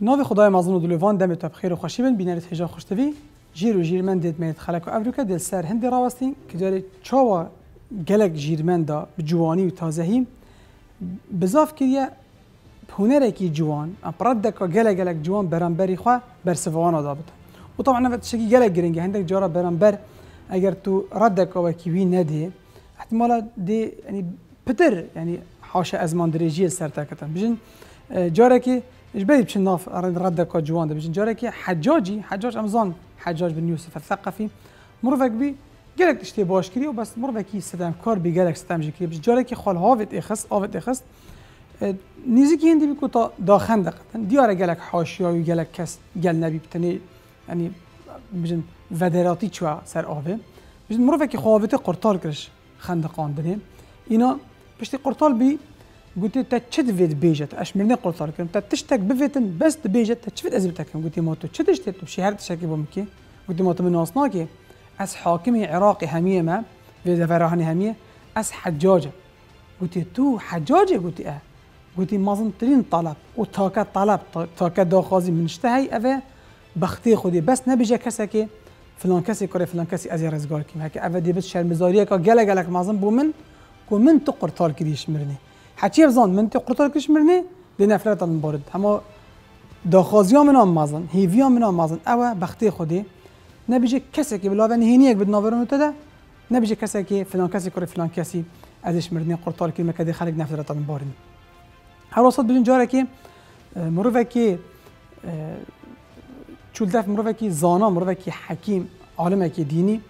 به ناو خدای مازن و دلوان دمتو بخیر و خوشی بن بینرت هجا خوشتوی ژیر و ژیرمەند دید خلک و افریقا دل سر هند راوستین که داره چاوا گلک ژیرمەندا به جوانی و تازهی بزاف کریه هنرکی جوان اپردک و گلک جوان برانبری خواه برسوانه دابطه و طبعا نفتشکی گلک گرنگه هندک جارا برانبر اگر تو ردک و کیوی ندهی احتمالا دی یعنی پتر یعنی حاشا ازمان درجی سر تاکتن بجن جارا که اجباري باش ناف ردك جوان باش نجارك حجاجي حجاج امزان حجاج بن يوسف الثقفي مرفق بي قالك تشتي باش كري وبس مرفقي استدام كار بي قالك استدام جي كري باش نجارك خال هافت اخص هافت اخص نيزيكي هندي بيكو تا داخن دقه ديار قالك حاشيه و قالك كاس قال نبي بتني يعني بجن فدراتي تشوا سر اوه باش مرفقي خافته قرطال كرش خندقان بنين اينا باش تي قرطال بي قلت تا تشدفيت بيجت اش من قلت تا تشتك بفيتن بس بيجت تشفت ازبتك قلت ما تشدشت بشي هرت شكي بمكي قلت ما من اصناكي اس حاكمي عراقي هميه ما في فراهني هميه اس حجاجه قلت تو حجاجه قلت قلت ما ظنترين طلب وتاكا طلب تاكا دو خازي من اشتهي افا بختي خدي بس نبيجا كسكي فلان كسي كوري فلان كسي ازي رزقار كي هكا افا دي بس شرمزاريه كا قلق ما ظن بومن كومن تقرطال كديش مرني حتی افزان من تو قطر کش مرنه دنفرت آن بارد. همه دخازیام منام مازن، هیویام منام مازن. اوه بختی خودی نبیشه کسی که بلافن هینیک بد ناورم نتده نبیشه کسی که فلان کسی کره فلان کسی ازش مرنه قطر کلمه کدی خالق نفرت آن بارد. هر وسط بدن جاره که مروره که چولدف مروره که زانا مروره که حکیم عالمه که دینی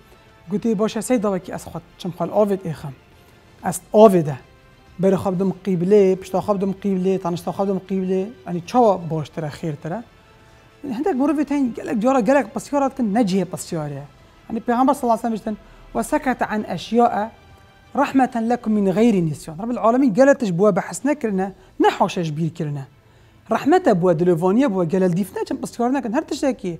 گویی باشه سعی داره که از خود چم خال آفید ایخم از آفیده. بر خودم قیبله، پشت خودم قیبله، تنش خودم قیبله، یعنی چه باشتره خیرتره؟ هندک مروری تین گلک جارا گلک پسیارات کن نجیه پسیاره. یعنی پیامبر صلی الله علیه و سلم و سکت عن اشیاء رحمة لكم من غیر نسیان. رب العالمین گلتش بوا بحث نکرنه، نحوشش بیل کرنه. رحمت بوا دلوانیه بوا گلل دیف نه چن پسیار نکن. هر تشکی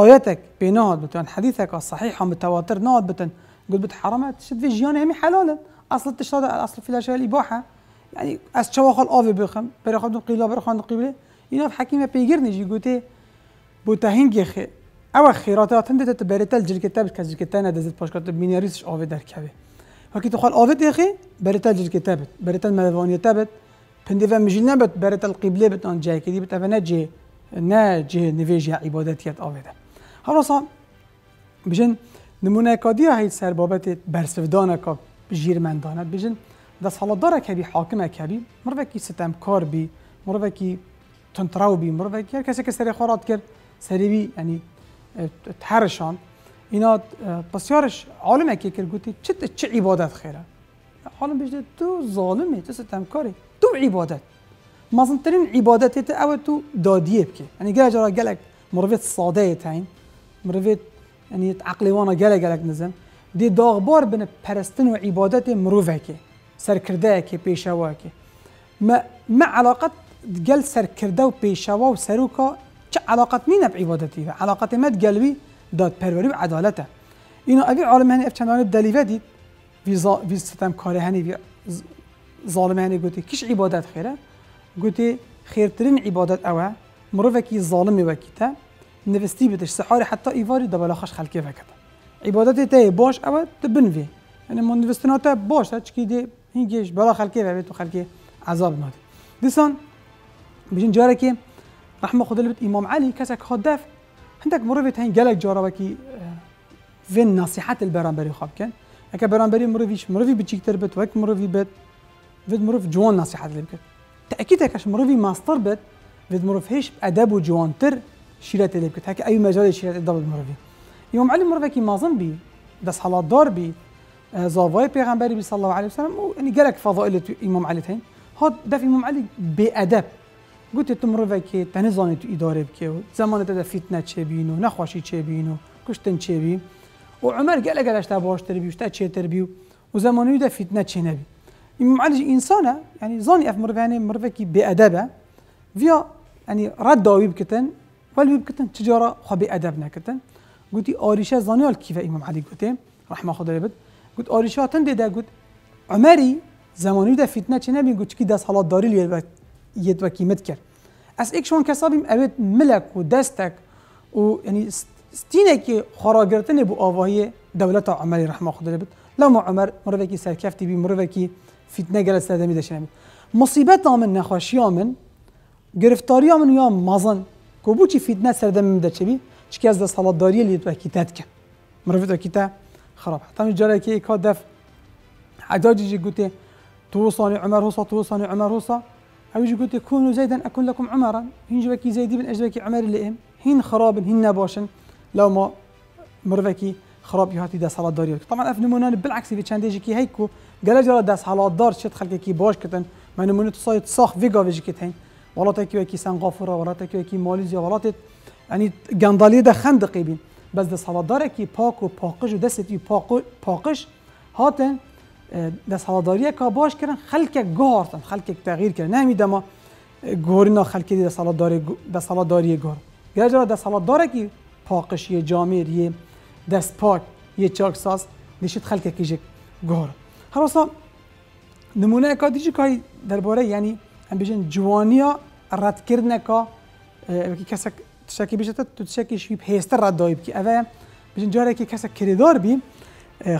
آیاتک بیناد بتن، حدیثک صحیح متواتر ناد بتن، گفت بت حرامه تشد وی جیانه همی حلاله. اصل التشريع اصل في الاشياء الاباحه يعني اس تشواخل اوفي بخم برخد قيله برخد قبله اينا حكيمه بيجرني جيغوتي بوتهينجي خي او خيراتات انت تبرتل جلكتاب كجلكتان دزت باشكات مينيريش اوفي دركبه وكي تخل اوفي دخي برتل جلكتاب برتل ملوانيه تابت بنديفا مجلنا برتل قبله بتان جاي كدي بتفنجي ناجي نيفيجيا عباداتيات اوفي خلاص بجن نمونه كاديه هي سر بابت برسفدانك ژیرمەندانه بجن دستهالداره که بی حاکمه که بی مروکی ستمکار بی مروکی تندرو بی مروکی هر کسی که سری خورات کرد سری بی یعنی تهرشان اینا بسیارش عالمه که کرد گویی چه عبادت خیره عالم بجد تو ظالمی تو ستمکاری تو عبادت مازنترین عبادتیت اول تو دادیه بکی یعنی گله جرا گله مرویت صادقه تاین مرویت یعنی عقلیوانه گله گله نزم دی داغبار بین پرستن و عبادت مروفکی سرکرده که پیشوا که ما علاقت گل سرکرده و پیشوا و سروکا چه علاقت مینه به عبادتی علاقت مد گلوی داد پروری و عدالته اینا اوی عالم هنی افتنان دلیوه دید وی ستمکاری هنی وی ظالم هنی گوتی کش عبادت خیره گوتی خیرترین عبادت اوه مروفکی ظالمی وکیته نوستی بدش سحاری حتی ایواری دبلاخش خلکی وکته عبادتی ته باش اول تبنوی یعنی منوستنات باش چکی دی هیچ بالا خلکی و تو خلکی عذاب نادی دیسان بجن جاره که رحمه خدا لبت امام علی کسک خدف هندک مروی تین گلک جاره وکی وین نصیحت البرانبری خواب کن اگه برانبری مروی بچیکتر بت وک مروی بت ود مروی جوان نصیحت لب کرد تاکید کش مروی ماستر بت ود مروی هیچ ادب و جوانتر شیرت لب کرد هک ای مجال شیرت ادب مروی امام علی مروکی مازن بی دست حالات دار بی زاوای پیغمبری بی صلی الله علیه و سلم و یعنی گلک فضائل امام علی تین هات دف امام علی بی ادب گوت تو مروکی تنزانی تو اداره بکی و زمان تدا فتنه چه بینو نخواشی چه بینو کشتن چه بی و عمر گله گلش تا باش تر بیوش تا چه تر بیو و زمانی ده فتنه چه نبی امام علی انسانه یعنی زانی اف مروکی مروکی بی ادبه ویا یعنی رد داوی بکتن ولی بکتن تجاره خو بی ادب نکتن گویی آریشه زنیال کیف امام علی گوته رحمه خدا لبد گویی آریشه تند ده گویی عمری زمانی ده فتنه چنین بین گویی کی دست حالات داری لیت و کیمت کرد از ایکشون کسابیم اوید ملک و دستک و یعنی ستینه که خراگرتنه بو آواهی دولت عمر رحمه خدا بید لما عمر مروه که سرکفتی بی مروه که فتنه گلت سردمی داشتنه بید مصیبت آمن نخوشی آمن گرفتاری آمن یا مازن که بو چی فتنه سردمی داشته بید چکی از دستالات داریه لید وکیتت کن مروه وکیتت خراب حتما جاره که ایک ها دف حجاجی جی گوته توصاني عمر هوصا توصاني عمر هوصا عوجي قلت كونوا زيدا أكون لكم عمرا هين جبكي زيدي بن أجبكي عمر اللي إم هين خرابن هين نباشن لو ما مرفكي خراب يهاتي دا صلاة دارية طبعا أف نمونان بالعكس في تشانديجي كي هيكو قال جرا دا صلاة دار شد خلكي كي باش كتن ما نموني تصايد صاخ فيجا فيجي كتن ولا تاكيو كي سنغافورة ولا تاكيو كي ماليزيا ولا تاكيو يعني قندالية دا خندقي بين بس دا صلاة دار كي باكو باقش ودستي باقش هاتن دست هواداریه که باش کردن خلکه گارتن خلکه تغییر کردن نمیده ما گوری نه خلکه دست هواداری دست هواداریه گار گرچه دست هواداره که پاکشیه جامعیه دست پاک یه چاکساز دیشت خلکه کیج گار هر وسط نمونه که دیجی که درباره یعنی هم بیشتر جوانیا رد کردن که وقتی کسی تشکی بیشتر تو تشکیشی بهیست رد دایب که اوه بیشتر جاره که کسی کردار بیم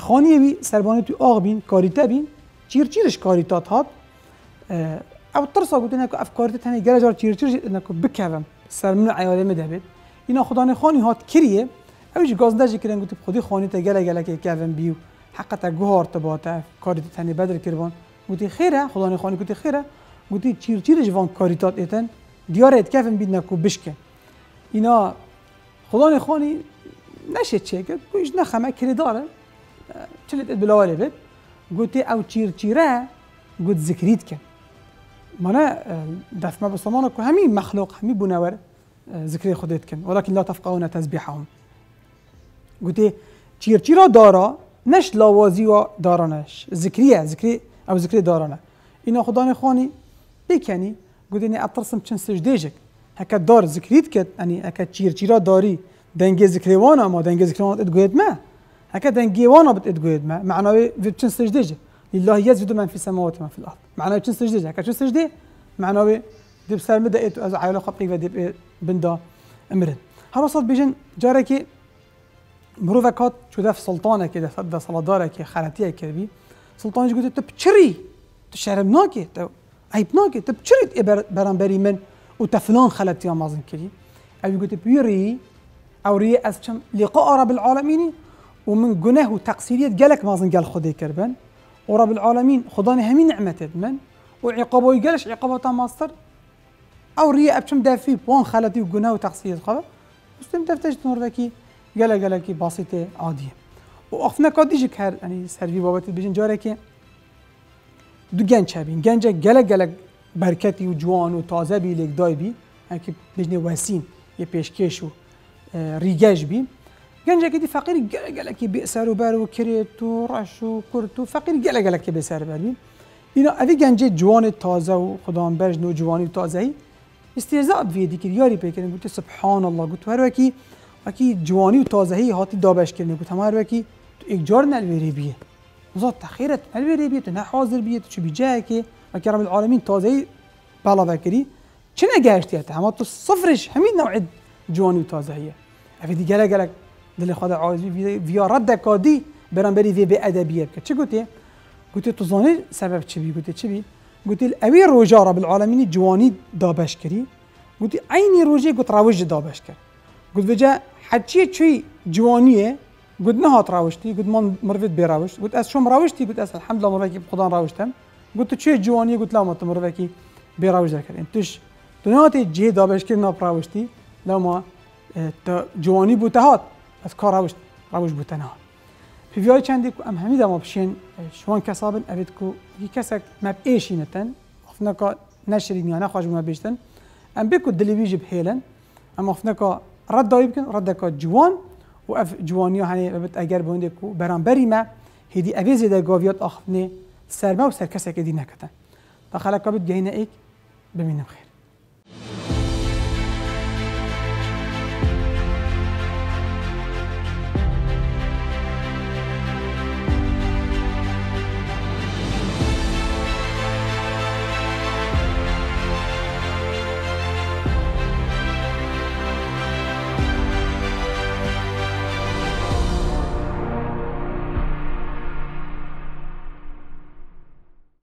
خانیه بی سربانی توی آغ بین کاریتا بین چیرچیرش کاریتات هات او ترسا گوته نکو اف کاریتا تنه گره جار چیرچیرش نکو بکوم سرمونه عیاله مده بید اینا خدانه خانی هات کریه اویش گازده جی کرن گوته خودی خانی تا گله گله که کوم بیو حقا تا گوهار تا باته کاریتا تنه بدر کروان گوته خیره خدانه خانی گوته خیره گوته چیرچیرش وان کاریتات ایتن دیاره ات کوم بید نکو بشکن اینا خدانه خانی نشه چه کرد گویش نخمه کرداره چلیت بلاوره بید گوته او چیرچیره گوت ذکریت کن مانا دفمه بسامانه که همی مخلوق همی بونور ذکری خودت کن ولیکن لا تفقهون تسبیحهم گوته چیرچیره دارا نش لاوازی و دارانش ذکریه ذکری او ذکری دارانه اینا خدانه خانی بکنی گوته نی اترسم چن سجدیجک هکا دار ذکریت کن یعنی هکا چیرچیره داری دنگه ذکریوانه ما دنگه ذکریوانه ات گوید ما هكذا نجيوانا بتقول ما معناه بتشن سجدة لله يزيد من في السماوات ومن في الأرض معناه بتشن سجدة هكذا شو سجدة معناه دبسر مدة أز عيال خبيق ودب بندا أمرن هرصت بيجن جاركي مروفكات شو ده في سلطانة كده فدا صلادارة كي خالتيه كربي سلطان يجي يقول تبشري تشربناكي عيبناكي تبشري برامبري من وتفلان خالتيه مازن كذي أو يقول تبيري أو ري أسكم لقاء رب العالمين ومن جناه وتقصيريات قالك ما أظن قال خدي كربان ورب العالمين خداني همي نعمته من وعقابه يقالش عقابته ماستر أو ريا أبشم دافي بون خالتي وجناه وتقصيريات خلا مسلم تفتش نوركي قالك بسيطة عادية وأخفنا كاديجك هر يعني سرفي بابتي بيجن جاركي دو جنش هبين جنجة قالك بركتي وجوان وتازة بيلك دايبي يعني كي بيجني واسين يبيش كيشو ريجاج بي كان جاكي فقير قالك بئسر وبار وكريت ورعش وكرت فقير قالك بئسر بارين إنا أفي كان جي جواني تازة وخدام برج نو جواني تازة استهزاء بفي ديك رياري بيكرن قلت سبحان الله قلت هروكي أكي جواني وتازة هي هاتي دابش كرن قلت هم هروكي تو إجارنا الوريبية وزاد تخيرت الوريبية تنها حاضر بيت شو بيجاكي أكي رب العالمين تازة بلا بكري شنو جاشتي تهمات تو صفرش همين نوع جواني وتازة هي أفي دي قالك دل خدا عاوزی ویا رد کادی برام بری وی به ادبیه بکه چی گوته؟ گوته تو زانی سبب چی بی؟ گوته چی بی؟ گوته اوی روژه رب العالمینی جوانی دابش کری گوته عینی روژه گوت روش دابش کرد گوت وجه حچیه چی جوانیه گوت نه هات روشتی گوت من مروید بی روشت گوت از شم روشتی گوت از الحمدلله مروکی خدا روشتم گوت تو چی جوانیه گوت لامات مروکی بی روش کردن توش تو نه هات جه دابش کردن ناب روشتی لاما جوانی بوده هات از کار روش بودنها. پی ویای چندی که امهمی دما بشین شوان کسابن اوید که یک کسک مب ایشینتن خفنکا نشرین یا نخواش بما بیشتن ام بکو دلیویجی بهیلن اما خفنکا رد دایب کن رد دکا جوان و اف جوانی ها هنی ببت اگر بونده که برانبری ما هیدی اویزی در گاویات آخفنه سرما و سرکسک دی نکتن تا خلقا بید گهینه ایک بمینم خیر.